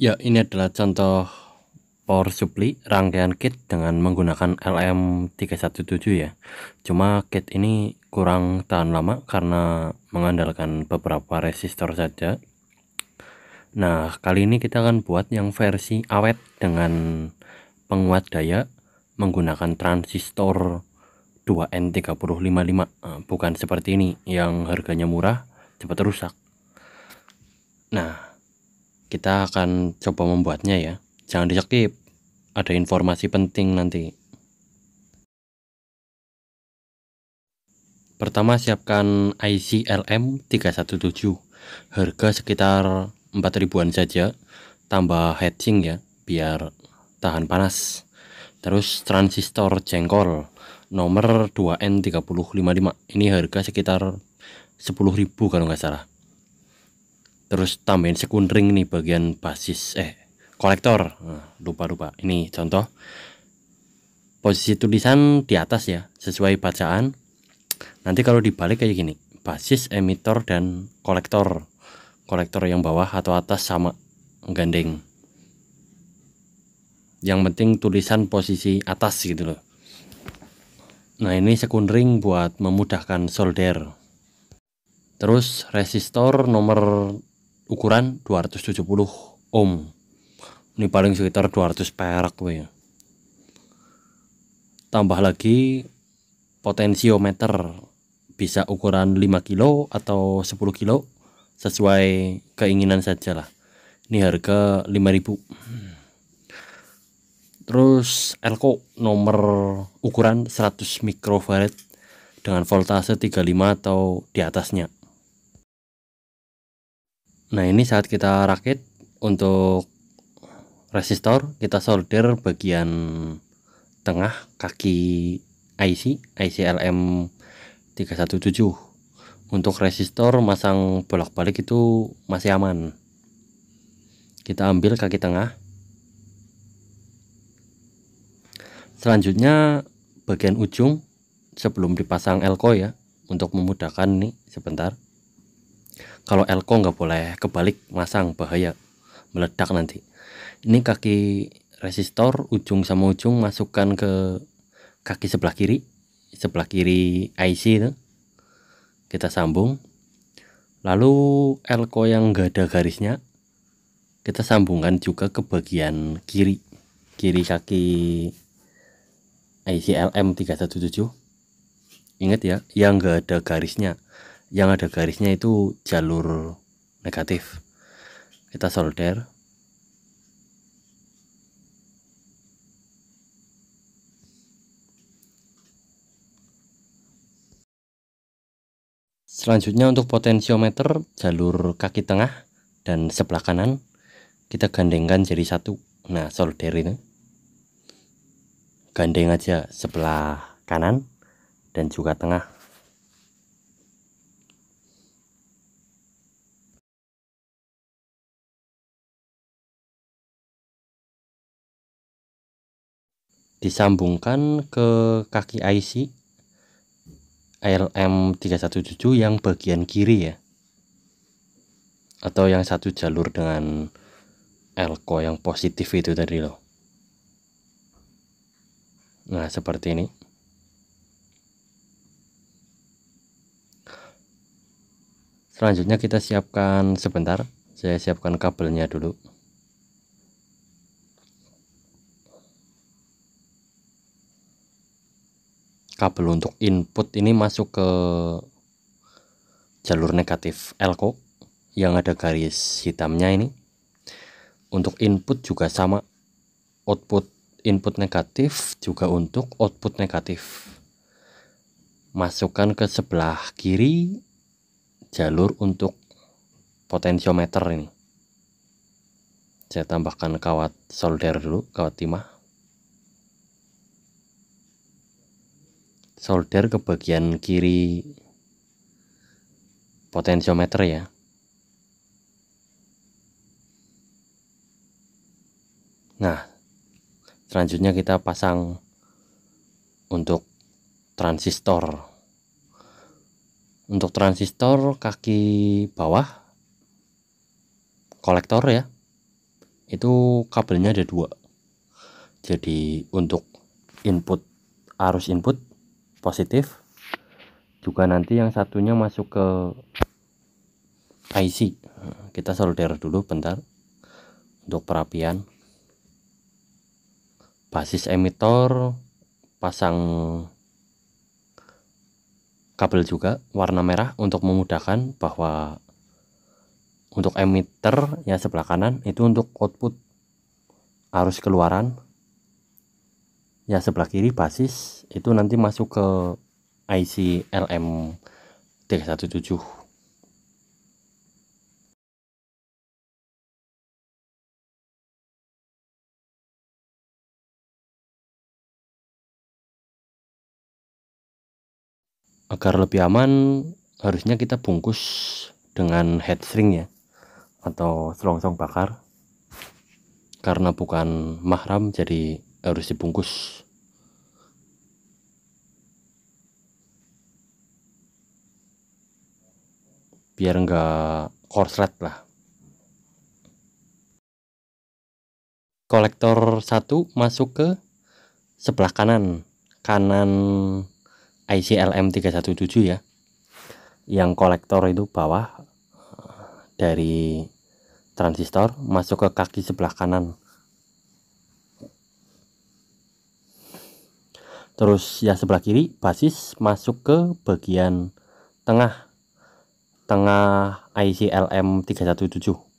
Ya, ini adalah contoh power supply rangkaian kit dengan menggunakan LM317 ya. Cuma kit ini kurang tahan lama karena mengandalkan beberapa resistor saja. Nah, kali ini kita akan buat yang versi awet dengan penguat daya menggunakan transistor 2N3055. Bukan seperti ini yang harganya murah cepat rusak. Nah, kita akan coba membuatnya ya. Jangan di-skip, ada informasi penting nanti. Pertama, siapkan IC LM317. Harga sekitar 4.000-an saja. Tambah heatsink ya, biar tahan panas. Terus transistor jengkol nomor 2N3055. Ini harga sekitar 10.000 kalau nggak salah. Terus tambahin sekundring nih bagian basis kolektor. Nah, lupa ini contoh posisi tulisan di atas ya, sesuai bacaan. Nanti kalau dibalik kayak gini, basis, emitor, dan kolektor yang bawah atau atas sama, gandeng. Yang penting tulisan posisi atas gitu loh. Nah, ini sekundring buat memudahkan solder. Terus resistor nomor ukuran 270 ohm. Ini paling sekitar 200 perak ya. Tambah lagi potensiometer, bisa ukuran 5 kilo atau 10 kilo sesuai keinginan sajalah. Ini harga 5.000. Terus elko nomor ukuran 100 mikrofarad dengan voltase 35 atau di atasnya. Nah, ini saat kita rakit untuk resistor, kita solder bagian tengah kaki IC LM317. Untuk resistor masang bolak-balik itu masih aman. Kita ambil kaki tengah. Selanjutnya bagian ujung sebelum dipasang elko ya, untuk memudahkan nih sebentar. Kalau elko nggak boleh kebalik masang, bahaya meledak nanti. Ini kaki resistor ujung sama ujung masukkan ke kaki sebelah kiri IC itu. Kita sambung, lalu elko yang nggak ada garisnya kita sambungkan juga ke bagian kiri kaki IC LM317. Ingat ya, yang nggak ada garisnya. Yang ada garisnya itu jalur negatif. Kita solder. Selanjutnya untuk potensiometer, jalur kaki tengah dan sebelah kanan kita gandengkan jadi satu. Nah, solder ini gandeng aja sebelah kanan dan juga tengah. Disambungkan ke kaki IC LM317 yang bagian kiri ya, atau yang satu jalur dengan elko yang positif itu tadi loh. Nah, seperti ini. Selanjutnya kita siapkan, sebentar saya siapkan kabelnya dulu. Kabel untuk input ini masuk ke jalur negatif elko yang ada garis hitamnya ini. Untuk input juga sama, output input negatif juga untuk output negatif. Masukkan ke sebelah kiri jalur untuk potensiometer ini. Saya tambahkan kawat solder dulu, kawat timah. Solder ke bagian kiri potensiometer ya. Nah, selanjutnya kita pasang untuk transistor. Untuk transistor kaki bawah kolektor ya. itu kabelnya ada dua. Jadi untuk input, arus input positif, juga nanti yang satunya masuk ke IC. Kita solder dulu bentar untuk perapian. Basis emitor pasang kabel juga warna merah untuk memudahkan bahwa untuk emitter ya sebelah kanan itu untuk output arus keluaran, ya sebelah kiri basis itu nanti masuk ke IC LM317. Agar lebih aman harusnya kita bungkus dengan head string ya, atau selongsong bakar, karena bukan mahram jadi harus dibungkus. Biar enggak korslet lah. Kolektor 1 masuk ke sebelah kanan. Kanan IC LM317 ya, yang kolektor itu bawah dari transistor masuk ke kaki sebelah kanan. Terus ya sebelah kiri basis masuk ke bagian tengah, tengah IC LM317.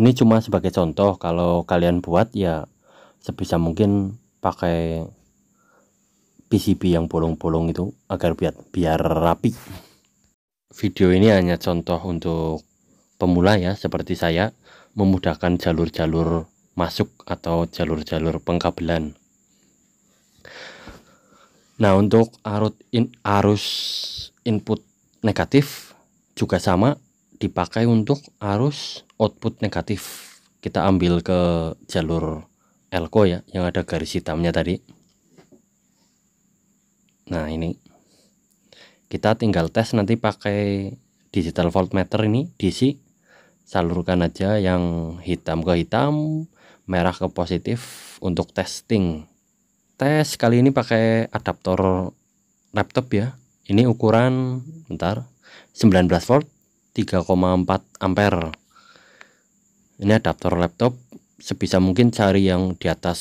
Ini cuma sebagai contoh, kalau kalian buat ya sebisa mungkin pakai PCB yang bolong-bolong itu agar biar rapi. Video ini hanya contoh untuk pemula ya, seperti saya, memudahkan jalur-jalur masuk atau jalur-jalur pengkabelan. Nah, untuk arus input negatif juga sama, dipakai untuk arus output negatif. Kita ambil ke jalur elko ya, yang ada garis hitamnya tadi. Nah ini kita tinggal tes nanti pakai digital voltmeter ini, DC, salurkan aja yang hitam ke hitam, merah ke positif untuk testing. Tes kali ini pakai adaptor laptop ya, ini ukuran bentar 19 volt 3,4 ampere. Ini adaptor laptop, sebisa mungkin cari yang di atas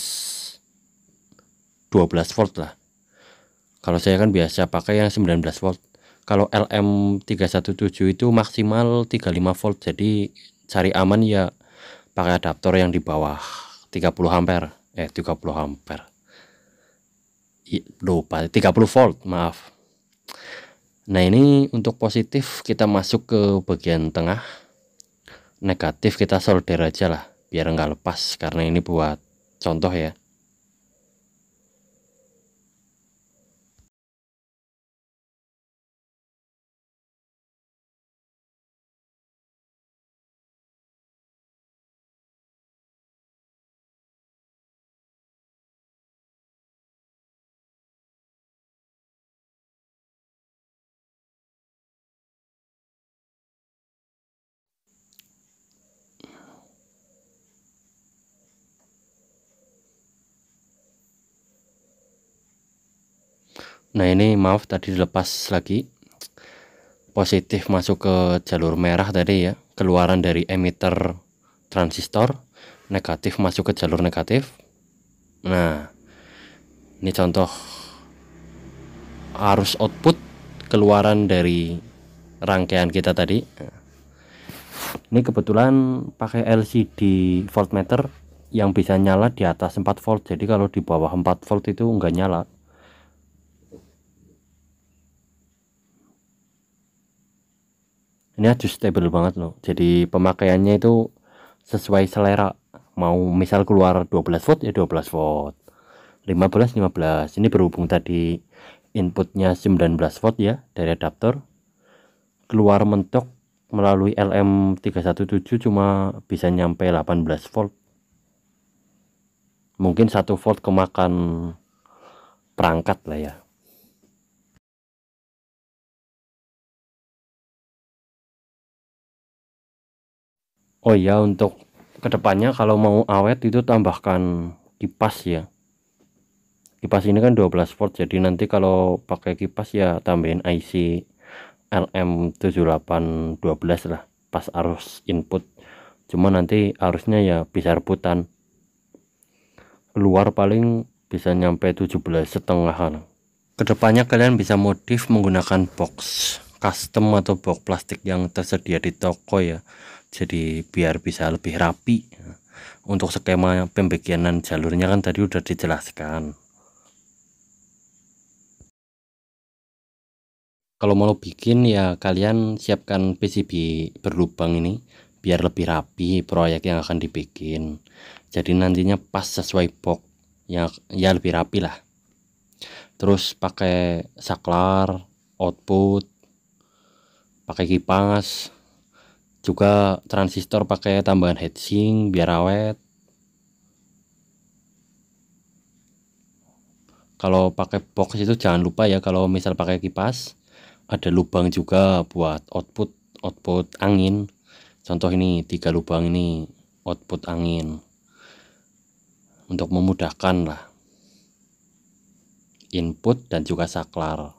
12 volt lah. Kalau saya kan biasa pakai yang 19 volt. Kalau LM317 itu maksimal 35 volt. Jadi cari aman ya pakai adaptor yang di bawah 30 volt, maaf. Nah ini untuk positif kita masuk ke bagian tengah, negatif kita solder aja lah biar nggak lepas, karena ini buat contoh ya. Nah ini maaf tadi dilepas lagi, positif masuk ke jalur merah tadi ya, keluaran dari emitter transistor, negatif masuk ke jalur negatif. Nah ini contoh arus output keluaran dari rangkaian kita tadi. Ini kebetulan pakai LCD voltmeter yang bisa nyala di atas 4 volt, jadi kalau di bawah 4 volt itu enggak nyala. Ini adjustable banget loh, jadi pemakaiannya itu sesuai selera. Mau misal keluar 12 volt ya 12 volt, 15. Ini berhubung tadi inputnya 19 volt ya dari adaptor, keluar mentok melalui LM317 cuma bisa nyampe 18 volt. mungkin 1 volt kemakan perangkat lah ya. Oh ya, untuk kedepannya kalau mau awet itu tambahkan kipas ya. Kipas ini kan 12 volt, jadi nanti kalau pakai kipas ya tambahin IC LM7812 lah pas arus input. Cuma nanti arusnya ya bisa rebutan. Luar paling bisa nyampe 17,5. Kedepannya kalian bisa modif menggunakan box custom atau box plastik yang tersedia di toko ya. Jadi biar bisa lebih rapi. Untuk skema pembagianan jalurnya kan tadi udah dijelaskan. Kalau mau bikin ya kalian siapkan PCB berlubang ini biar lebih rapi proyek yang akan dibikin. Jadi nantinya pas sesuai box ya lebih rapi lah. Terus pakai saklar, output, pakai kipas, juga transistor pakai tambahan heatsink biar awet. Kalau pakai box itu jangan lupa ya, kalau misal pakai kipas ada lubang juga buat output angin. Contoh ini 3 lubang ini output angin untuk memudahkan lah input dan juga saklar.